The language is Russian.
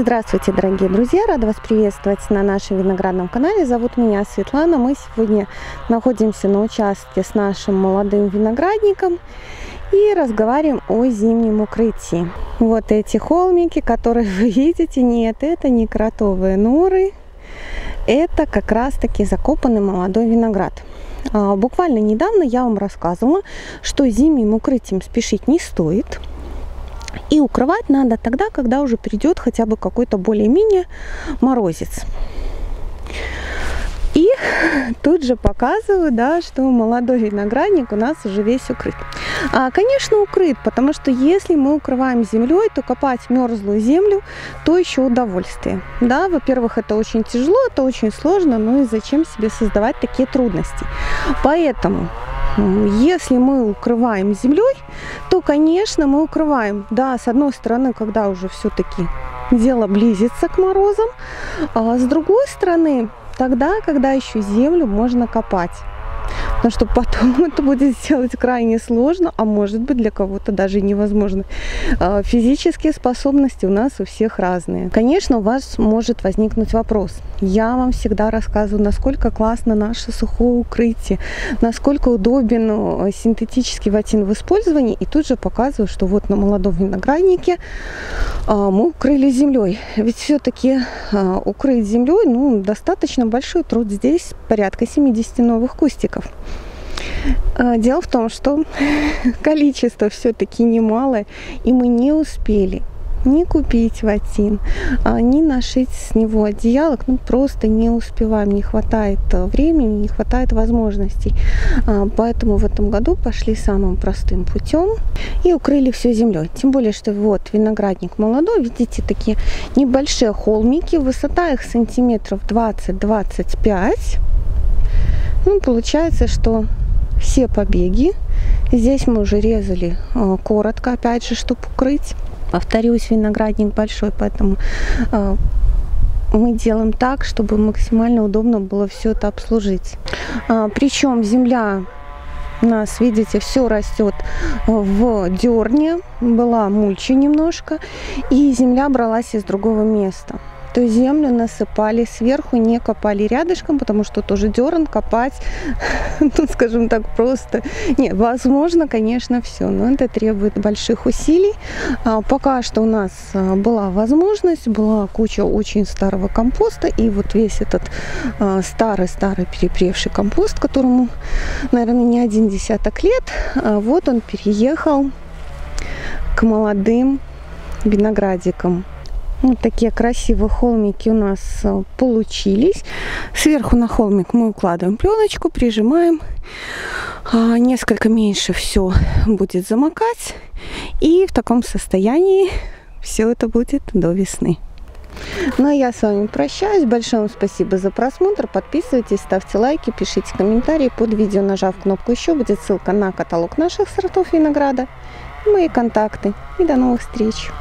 Здравствуйте, дорогие друзья! Рада вас приветствовать на нашем виноградном канале. Зовут меня Светлана. Мы сегодня находимся на участке с нашим молодым виноградником и разговариваем о зимнем укрытии. Вот эти холмики, которые вы видите, нет, это не кротовые норы, это как раз-таки закопанный молодой виноград. Буквально недавно я вам рассказывала, что зимним укрытием спешить не стоит. И укрывать надо тогда, когда уже придет хотя бы какой-то более-менее морозец. И тут же показываю, да, что молодой виноградник у нас уже весь укрыт. Конечно, укрыт, потому что если мы укрываем землей, то копать мерзлую землю, то еще удовольствие. Да, во-первых, это очень тяжело, это очень сложно, ну и зачем себе создавать такие трудности? Поэтому... Если мы укрываем землей, то, конечно, мы укрываем, да, с одной стороны, когда уже все-таки дело близится к морозам, а с другой стороны, тогда, когда еще землю можно копать. Потому что потом это будет сделать крайне сложно, а может быть для кого-то даже невозможно. Физические способности у нас у всех разные. Конечно, у вас может возникнуть вопрос. Я вам всегда рассказываю, насколько классно наше сухое укрытие, насколько удобен синтетический ватин в использовании. И тут же показываю, что вот на молодом винограднике мы укрыли землей. Ведь все-таки укрыть землей, ну, достаточно большой труд. Здесь порядка 70 новых кустиков. Дело в том, что количество все-таки немалое, и мы не успели ни купить ватин, ни нашить с него одеялок, ну просто не успеваем, не хватает времени, не хватает возможностей. Поэтому в этом году пошли самым простым путем и укрыли все землей. Тем более, что вот виноградник молодой, видите, такие небольшие холмики, высота их сантиметров 20-25. Ну, получается, что все побеги здесь мы уже резали коротко, опять же, чтобы укрыть. Повторюсь, виноградник большой, поэтому мы делаем так, чтобы максимально удобно было все это обслужить. Причем земля у нас, видите, все растет в дерне, была мульча немножко, и земля бралась из другого места. То землю насыпали сверху, не копали рядышком, потому что тоже дерн копать, тут, скажем так, просто не возможно, конечно, все, но это требует больших усилий. Пока что у нас была возможность, была куча очень старого компоста, и вот весь этот старый перепревший компост, которому, наверное, не один десяток лет, вот он переехал к молодым виноградикам. Вот такие красивые холмики у нас получились. Сверху на холмик мы укладываем пленочку, прижимаем. Несколько меньше все будет замокать. И в таком состоянии все это будет до весны. Ну а я с вами прощаюсь. Большое вам спасибо за просмотр. Подписывайтесь, ставьте лайки, пишите комментарии. Под видео, нажав кнопку «Еще», будет ссылка на каталог наших сортов винограда, мои контакты. И до новых встреч!